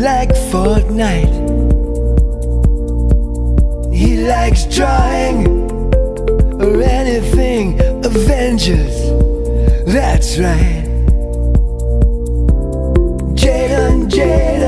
like Fortnite. He likes drawing or anything Avengers. That's right. Jay on Jay.